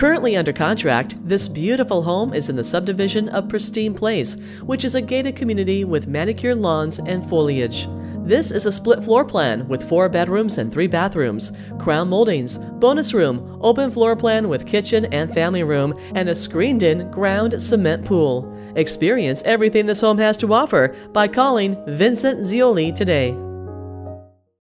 Currently under contract, this beautiful home is in the subdivision of Pristine Place, which is a gated community with manicured lawns and foliage. This is a split floor plan with 4 bedrooms and 3 bathrooms, crown moldings, bonus room, open floor plan with kitchen and family room, and a screened-in ground cement pool. Experience everything this home has to offer by calling Vincent Zeoli today.